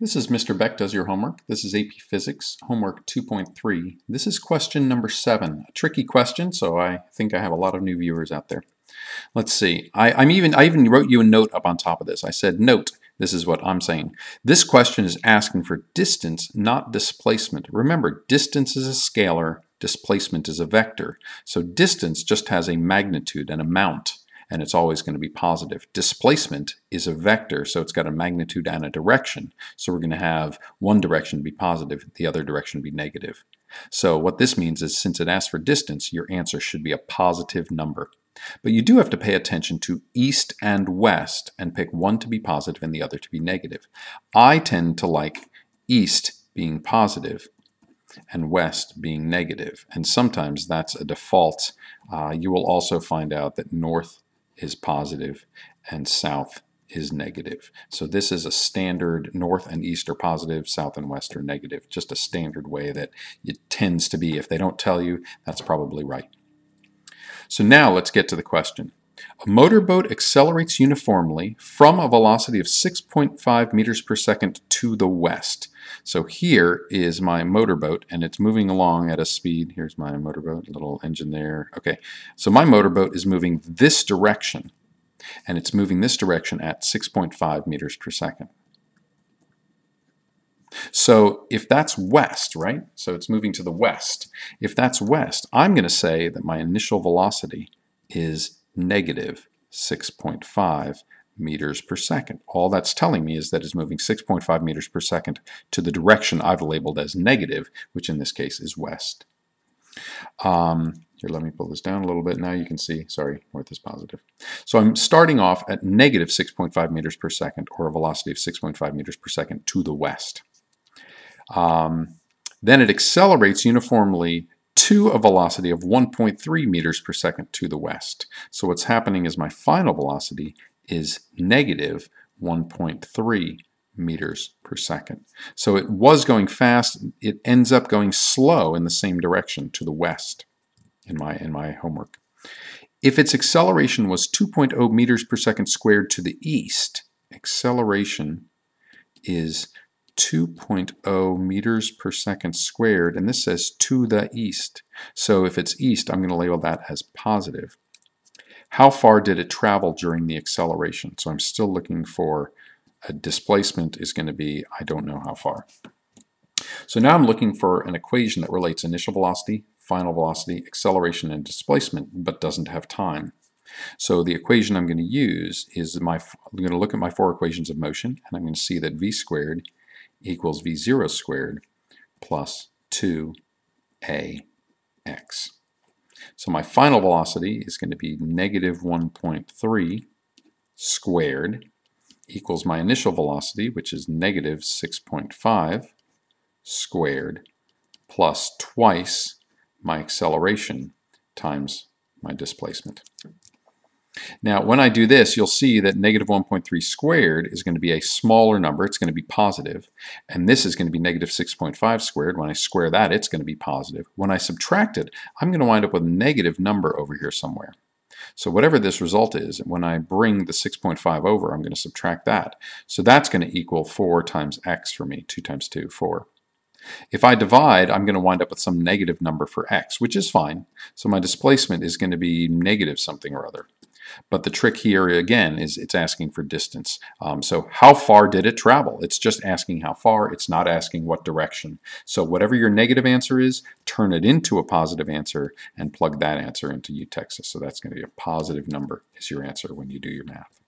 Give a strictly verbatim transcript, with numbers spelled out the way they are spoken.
This is Mister Beck Does Your Homework. This is A P Physics, homework two point three. This is question number seven. A tricky question, so I think I have a lot of new viewers out there. Let's see. I, I'm even, I even wrote you a note up on top of this. I said, note, this is what I'm saying. This question is asking for distance, not displacement. Remember, distance is a scalar, displacement is a vector. So distance just has a magnitude, an amount, and it's always going to be positive. Displacement is a vector, so it's got a magnitude and a direction. So we're going to have one direction be positive, the other direction be negative. So what this means is since it asks for distance, your answer should be a positive number. But you do have to pay attention to east and west and pick one to be positive and the other to be negative. I tend to like east being positive and west being negative, and sometimes that's a default. Uh, you will also find out that north is positive and south is negative. So this is a standard, north and east are positive, south and west are negative, just a standard way that it tends to be. If they don't tell you, that's probably right. So now let's get to the question. A motorboat accelerates uniformly from a velocity of six point five meters per second to the west. So here is my motorboat, and it's moving along at a speed. Here's my motorboat, little engine there. Okay, so my motorboat is moving this direction, and it's moving this direction at six point five meters per second. So if that's west, right? So it's moving to the west. If that's west, I'm going to say that my initial velocity is negative six point five meters per second. All that's telling me is that it's moving six point five meters per second to the direction I've labeled as negative, which in this case is west. Um, here, let me pull this down a little bit. Now you can see, sorry, north is positive. So I'm starting off at negative six point five meters per second, or a velocity of six point five meters per second to the west. Um, then it accelerates uniformly to a velocity of one point three meters per second to the west. So what's happening is my final velocity is negative one point three meters per second. So it was going fast, it ends up going slow in the same direction to the west in my, in my homework. If its acceleration was two point zero meters per second squared to the east, acceleration is two point zero meters per second squared, and this says to the east. So if it's east, I'm going to label that as positive. How far did it travel during the acceleration? So I'm still looking for a displacement is going to be, I don't know how far. So now I'm looking for an equation that relates initial velocity, final velocity, acceleration, and displacement, but doesn't have time. So the equation I'm going to use is my, I'm going to look at my four equations of motion, and I'm going to see that v squared equals v zero squared plus two a x. So my final velocity is going to be negative one point three squared equals my initial velocity, which is negative six point five squared plus twice my acceleration times my displacement. Now, when I do this, you'll see that negative one point three squared is going to be a smaller number. It's going to be positive. And this is going to be negative six point five squared. When I square that, it's going to be positive. When I subtract it, I'm going to wind up with a negative number over here somewhere. So whatever this result is, when I bring the six point five over, I'm going to subtract that. So that's going to equal four times x for me, two times two, four. If I divide, I'm going to wind up with some negative number for x, which is fine. So my displacement is going to be negative something or other. But the trick here, again, is it's asking for distance. Um, so how far did it travel? It's just asking how far. It's not asking what direction. So whatever your negative answer is, turn it into a positive answer and plug that answer into U T X A S. So that's going to be a positive number is your answer when you do your math.